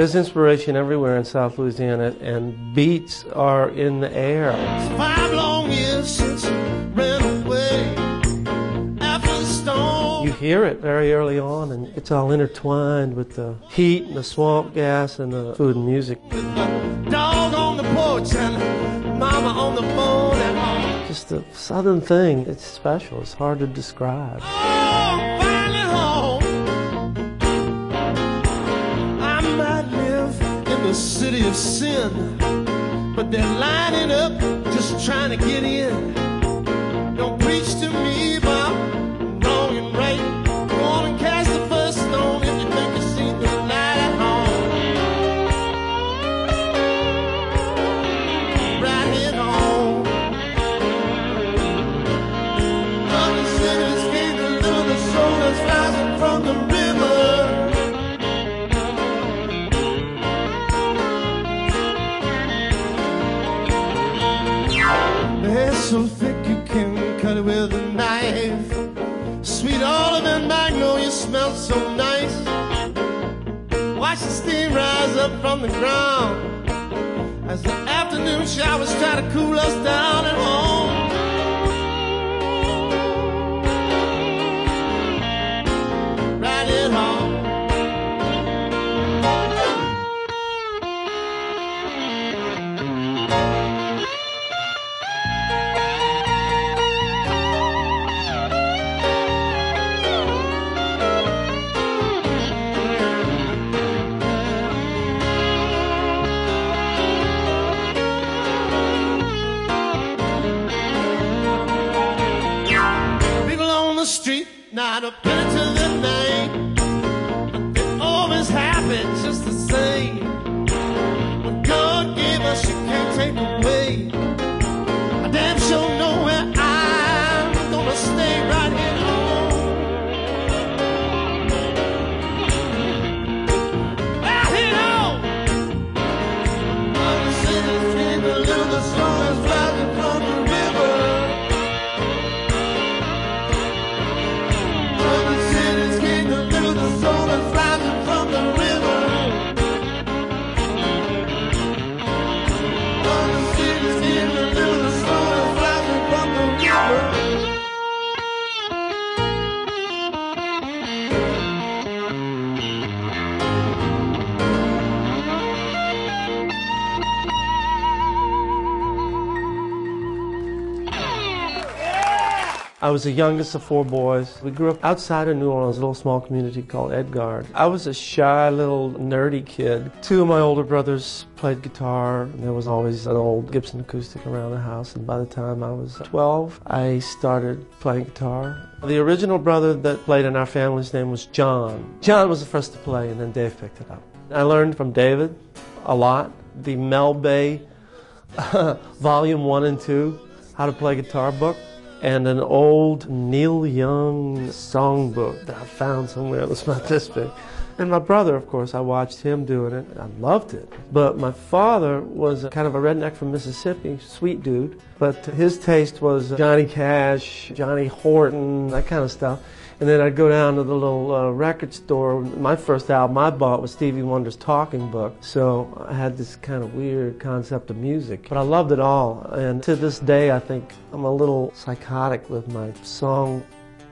There's inspiration everywhere in South Louisiana, and beats are in the air. It's 5 long years since I ran away after the storm. You hear it very early on, and it's all intertwined with the heat and the swamp gas and the food and music. With my dog on the porch and mama on the phone at home. Just the southern thing, it's special, it's hard to describe. Oh, the city of sin, but they're lining up just trying to get in. Don't preach to me about wrong and right. Go on and cast the first stone if you think you see the light at home. Right here home. All the sinners came to live in the soul that's rising from the river. So thick you can cut it with a knife. Sweet olive and magnolia smell so nice. Watch the steam rise up from the ground as the afternoon showers try to cool us down at home. Right at home. Not a penny to the name. It always happens just the same. What God gave us, you can't take away. I damn sure know where I'm gonna stay right here at home. Right here at home. I'm the sinner's dream, a little the soul is rising from the river. I was the youngest of 4 boys. We grew up outside of New Orleans, a little small community called Edgard. I was a shy little nerdy kid. 2 of my older brothers played guitar, and there was always an old Gibson acoustic around the house, and by the time I was 12, I started playing guitar. The original brother that played in our family's name was John. John was the first to play, and then Dave picked it up. I learned from David a lot. The Mel Bay Volume 1 and 2, How to Play Guitar book, and an old Neil Young songbook that I found somewhere that was about this big. And my brother, of course, I watched him doing it, and I loved it. But my father was kind of a redneck from Mississippi, sweet dude, but his taste was Johnny Cash, Johnny Horton, that kind of stuff. And then I'd go down to the little record store. My first album I bought was Stevie Wonder's Talking Book, so I had this kind of weird concept of music. But I loved it all, and to this day I think I'm a little psychotic with my song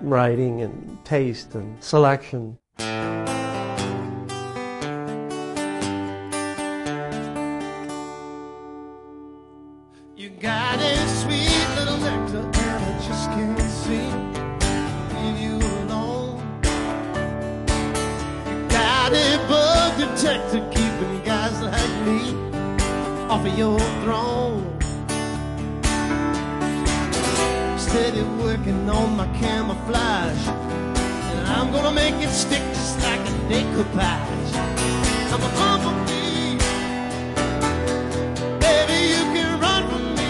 writing and taste and selection. You got a sweet little nectar and I just can't see. Bug detector keeping guys like me off of your throne. Steady working on my camouflage, and I'm gonna make it stick just like a decoupage. I'm a run from me, baby. You can run from me.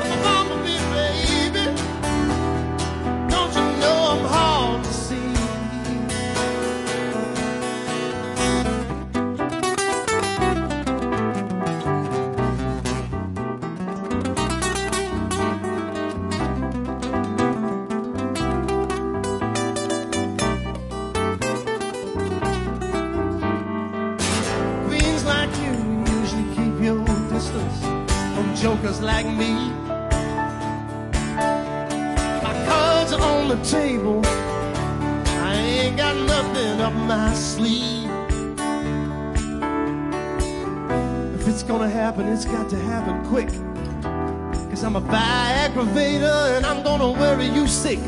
I'm a run from me, baby. Don't you know I'm hard to see? from jokers like me. My cards are on the table, I ain't got nothing up my sleeve. If it's gonna happen, it's got to happen quick, 'cause I'm a Viagravator and I'm gonna worry you sick.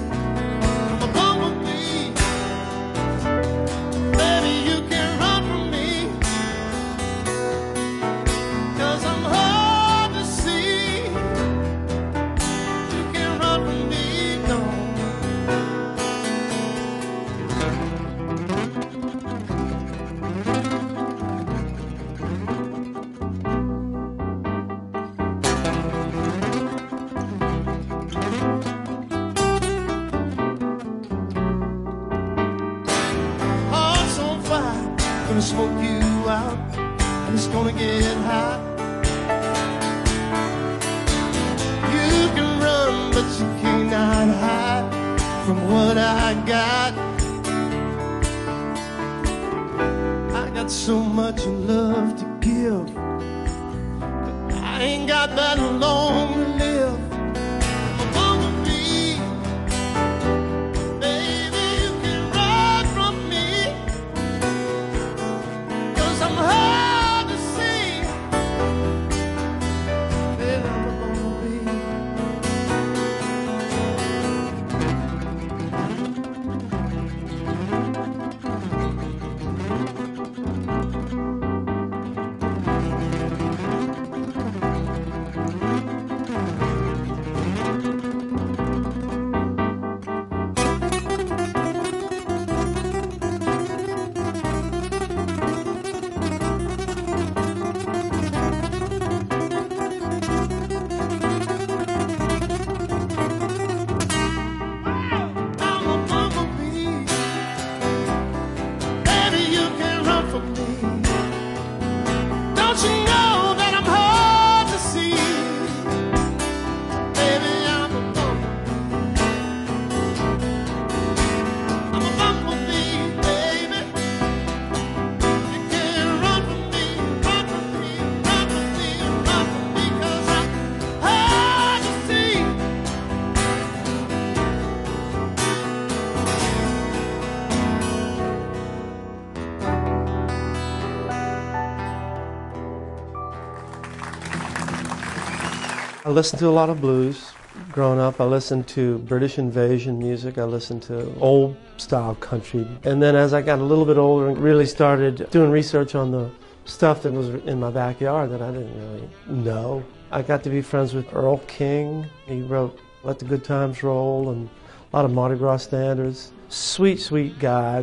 I listened to a lot of blues growing up. I listened to British invasion music. I listened to old style country. And then as I got a little bit older and really started doing research on the stuff that was in my backyard that I didn't really know, I got to be friends with Earl King. He wrote Let the Good Times Roll and a lot of Mardi Gras standards. Sweet, sweet guy,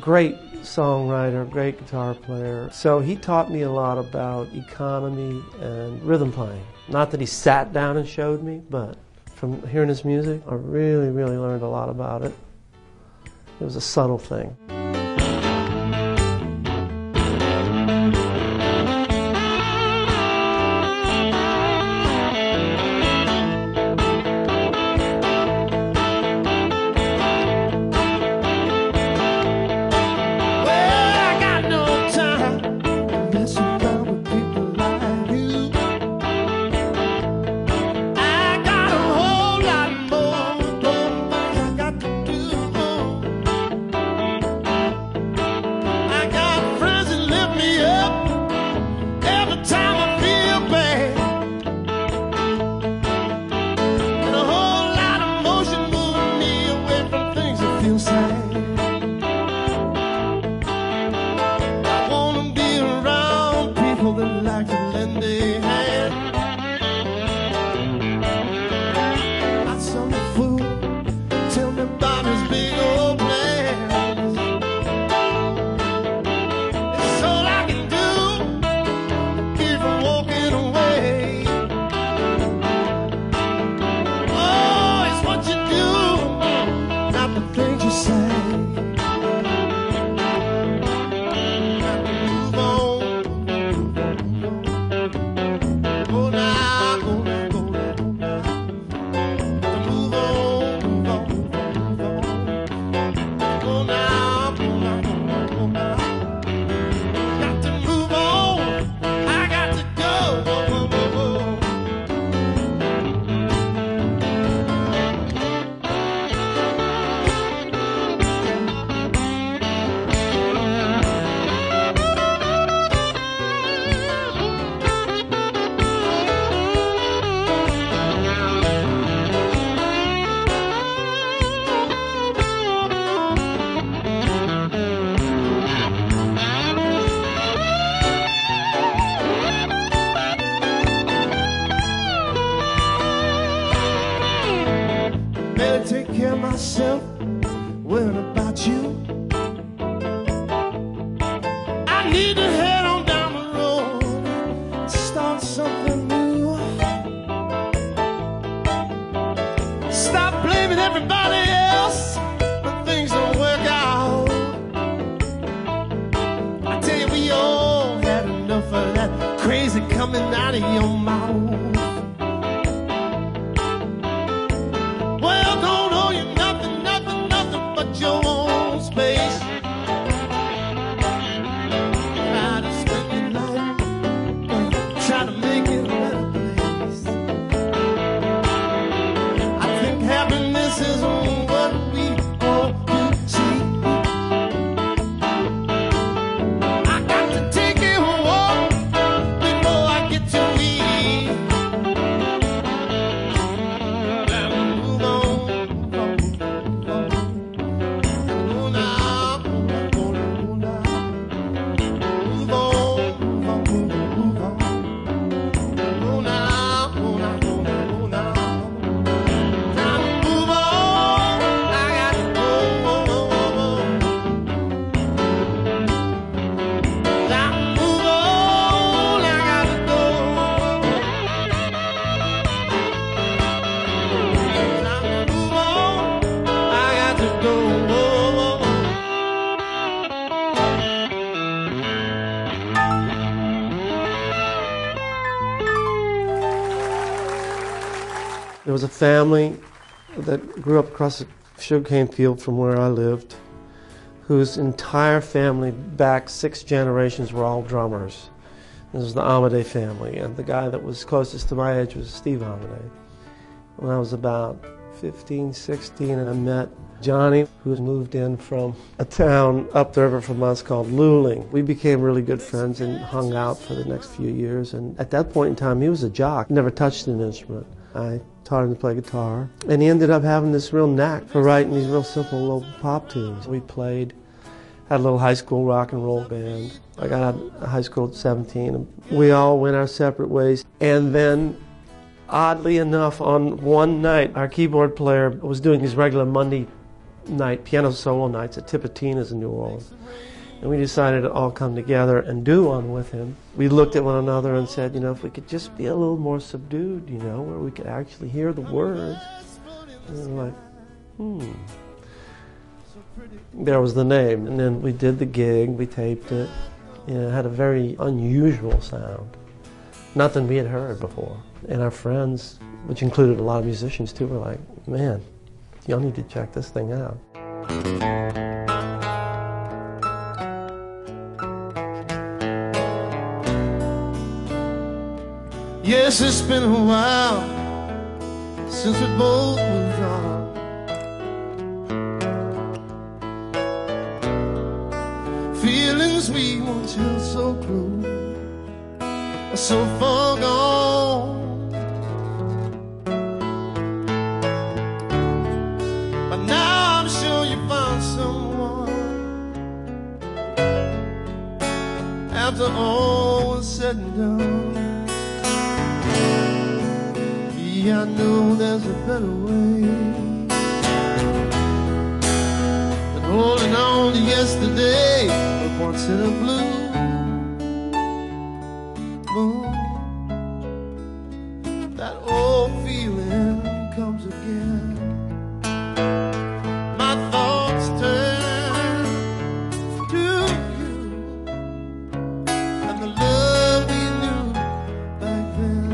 great songwriter, great guitar player. So he taught me a lot about economy and rhythm playing. Not that he sat down and showed me, but from hearing his music, I really, really learned a lot about it. It was a subtle thing. better take care of myself. Worrying about you, I need to head on down the road, start something new. Stop blaming everybody else when things don't work out. I tell you, we all had enough of that crazy coming out of your mouth. Your own space. Try to spend your life, try to make it a better place. I think happiness is what we all do see. I got to take it home before I get too weak. Gotta move on. There was a family that grew up across the sugarcane field from where I lived, whose entire family back 6 generations were all drummers. This was the Amade family, and the guy that was closest to my age was Steve Amade. When I was about 15, 16, I met Johnny, who had moved in from a town up the river from us called Luling. We became really good friends and hung out for the next few years, and at that point in time, he was a jock, never touched an instrument. I taught him to play guitar, and he ended up having this real knack for writing these real simple little pop tunes. We played, had a little high school rock and roll band. I got out of high school at 17, and we all went our separate ways. And then, oddly enough, on one night, our keyboard player was doing his regular Monday night piano solo nights at Tipitina's in New Orleans. And we decided to all come together and do one with him. We looked at one another and said, you know, if we could just be a little more subdued, you know, where we could actually hear the words. And we're like, There was the name. And then we did the gig, we taped it, and it had a very unusual sound. Nothing we had heard before. And our friends, which included a lot of musicians too, were like, man, y'all need to check this thing out. Yes, it's been a while since we both moved on. Feelings we once held so close are so far gone. But now I'm sure you found someone. After all was said and done, I know there's a better way than holding on to yesterday, but once in a blue moon, that old feeling comes again. My thoughts turn to you and the love we knew back then.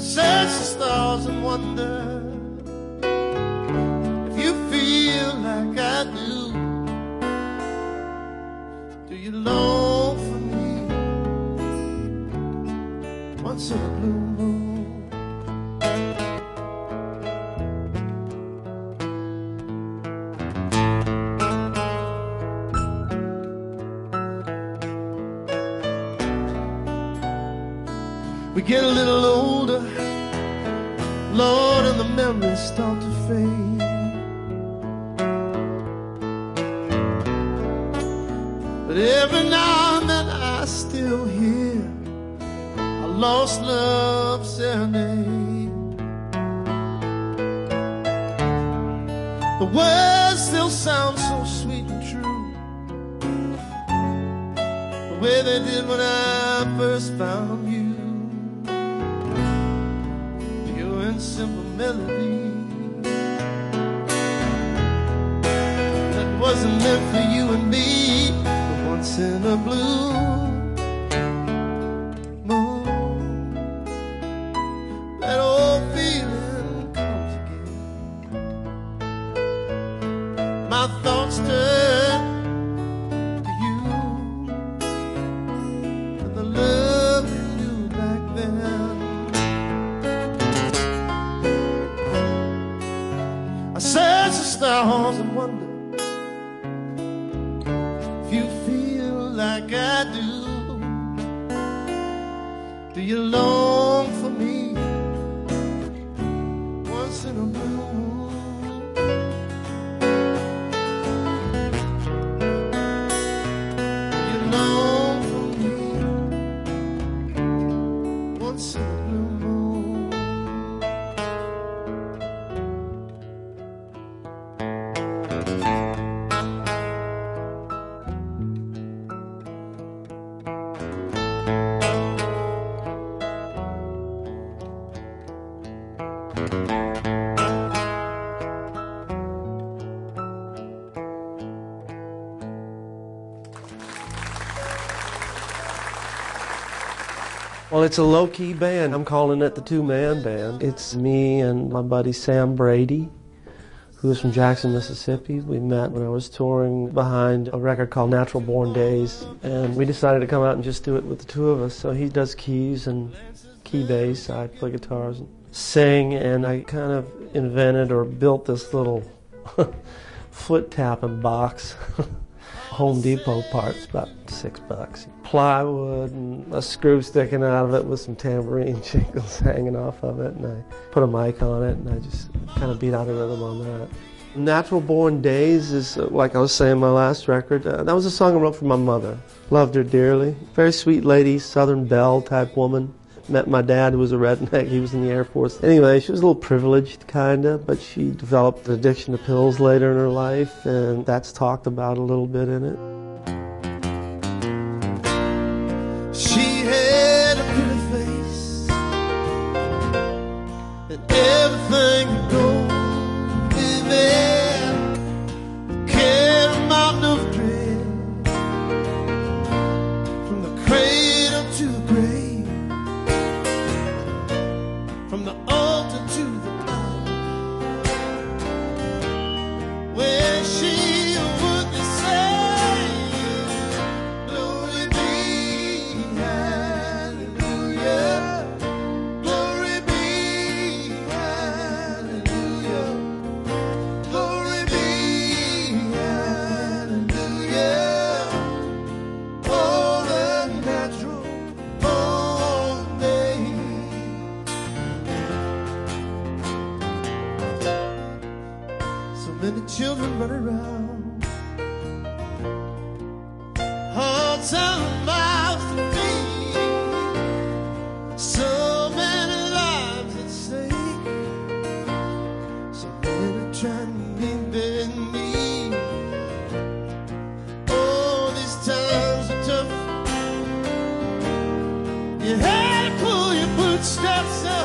Search the stars and wonder if you feel like I do. Do you long for me once in a blue moon? We get a little older, Lord, and the memories start to fade. But every now and then I still hear our lost love serenade. The words still sound so sweet and true, the way they did when I first found you. Pure and simple melody that wasn't meant for you and me, but once in a blue. Well, it's a low-key band. I'm calling it the two-man band. It's me and my buddy Sam Brady, who is from Jackson, Mississippi. We met when I was touring behind a record called Natural Born Days, and we decided to come out and just do it with the two of us. So he does keys and key bass. I play guitars and sing, and I kind of invented or built this little foot tapping box. Home Depot parts, about $6. Plywood and a screw sticking out of it with some tambourine jingles hanging off of it, and I put a mic on it, and I just kind of beat out a rhythm on that. Natural Born Days is, like I was saying, my last record. That was a song I wrote for my mother. Loved her dearly. Very sweet lady, Southern Belle type woman. Met my dad, who was a redneck. He was in the Air Force. Anyway, she was a little privileged, kind of, but she developed an addiction to pills later in her life, and that's talked about a little bit in it. She had a pretty face and everything could go in there. Carried a mountain of dread from the cradle to the grave. Children run around, hearts out of mouth to feed. So many lives at stake, so many trying to bend me. Oh, these times are tough. You had to pull your bootstraps up.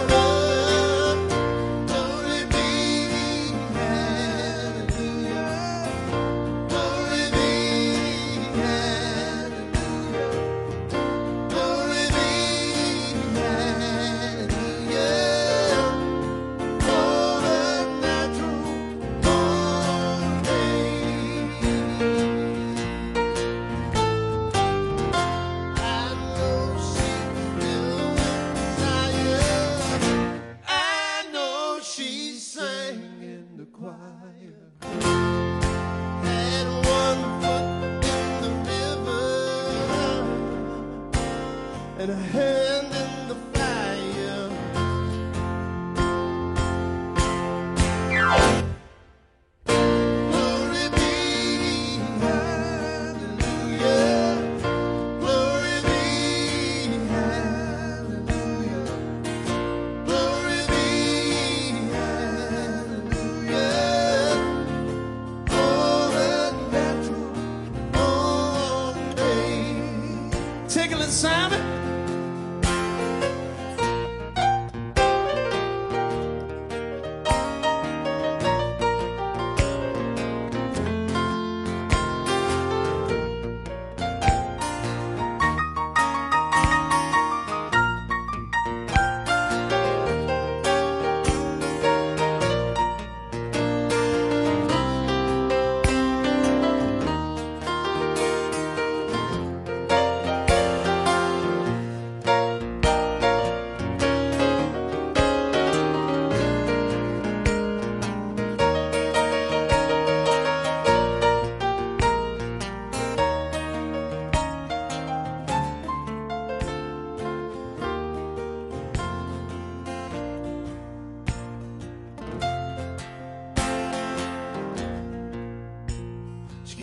Simon.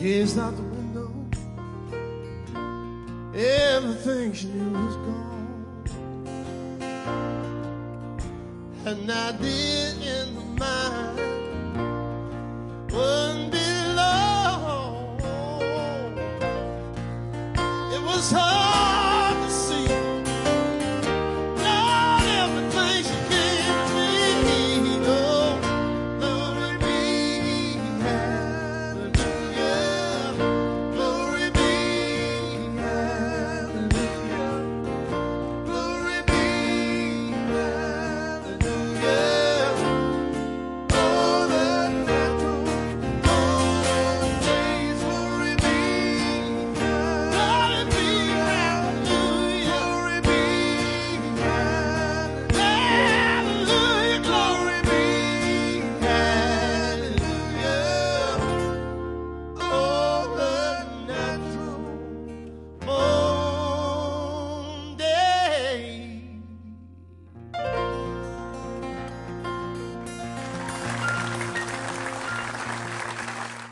Gazed out the window, everything she knew was gone. And I did in the mind wouldn't be long. It was hard to see, not everything she gave to me. Oh, glory be hallelujah.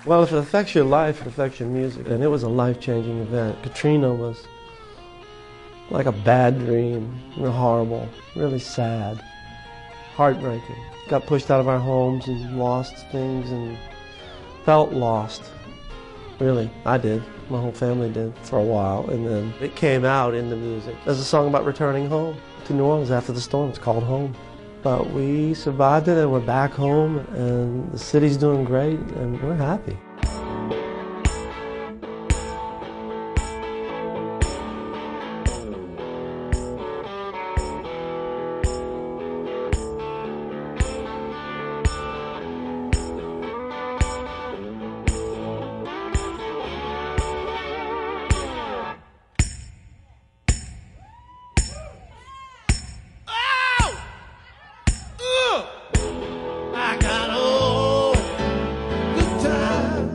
Well, if it affects your life, it affects your music. And it was a life-changing event. Katrina was like a bad dream, really horrible, really sad, heartbreaking. Got pushed out of our homes and lost things and felt lost. Really, I did. My whole family did for a while. And then it came out in the music. There's a song about returning home to New Orleans after the storm. It's called Home. But we survived it and we're back home and the city's doing great and we're happy. I got all the time.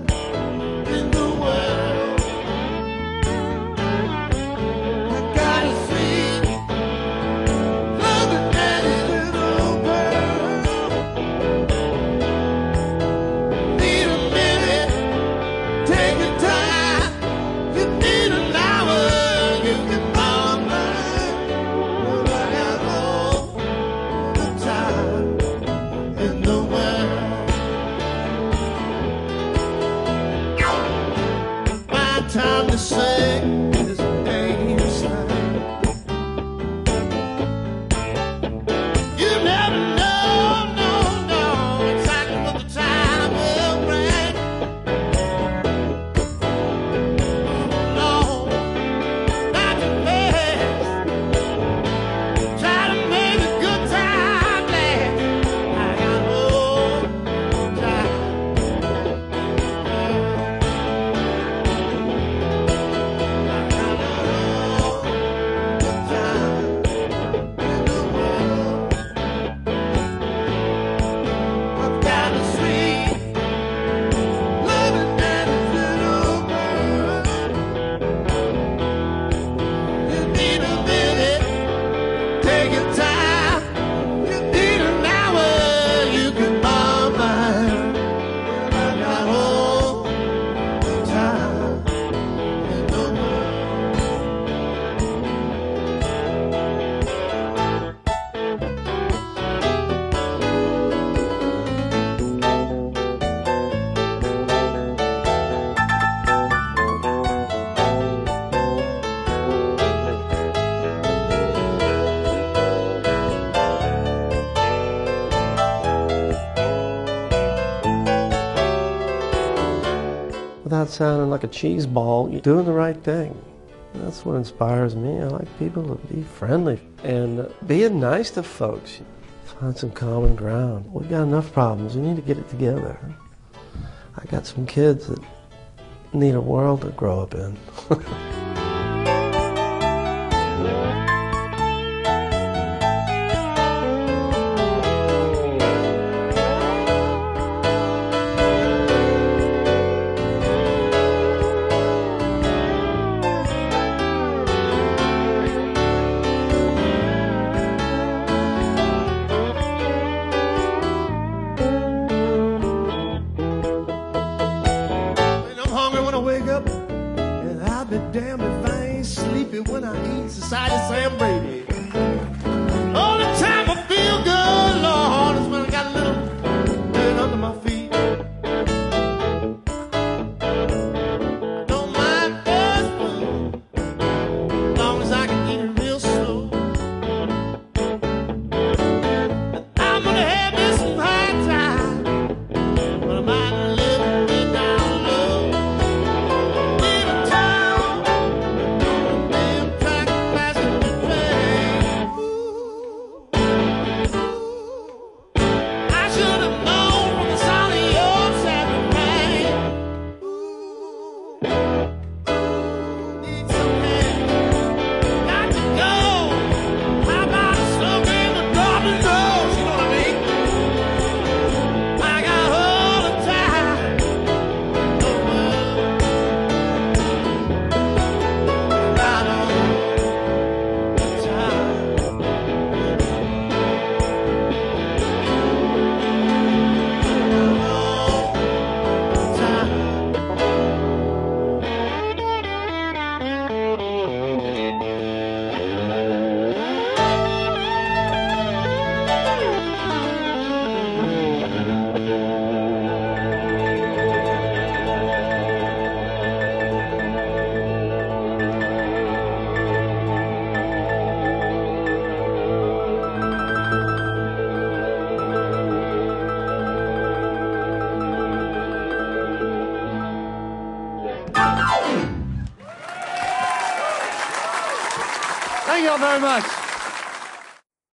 sounding like a cheese ball, you're doing the right thing. That's what inspires me. I like people to be friendly and being nice to folks. Find some common ground. We've got enough problems. We need to get it together. I got some kids that need a world to grow up in. Sam Brady. Only time I feel good, Lord, is when I got a little dirt under my feet. I don't mind fast food, as long as I can eat it real slow. And I'm gonna have me some high time, but I might live a bit down low. Leave a town, damn track. Thank you all very much.